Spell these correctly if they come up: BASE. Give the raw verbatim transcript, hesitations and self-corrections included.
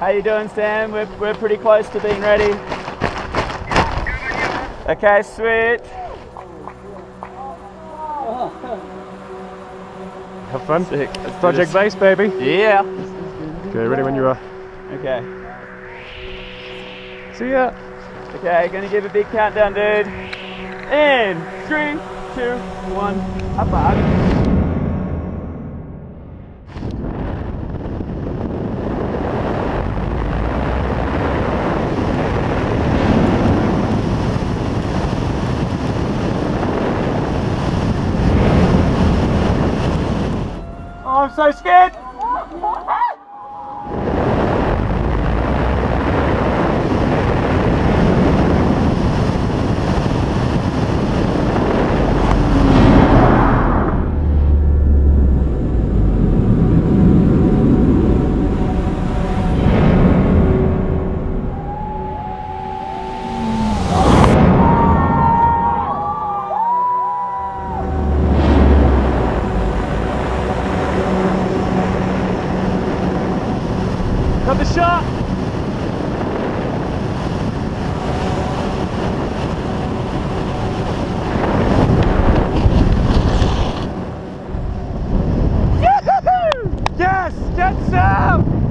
How you doing, Sam? We're, we're pretty close to being ready. Okay, sweet. Have fun. Sick. It's Project BASE, baby. Yeah. Okay, ready when you are. Okay. See ya. Okay, gonna give a big countdown, dude. In three, two, one, up, up. I'm so scared! Got the shot! Yes! Get some!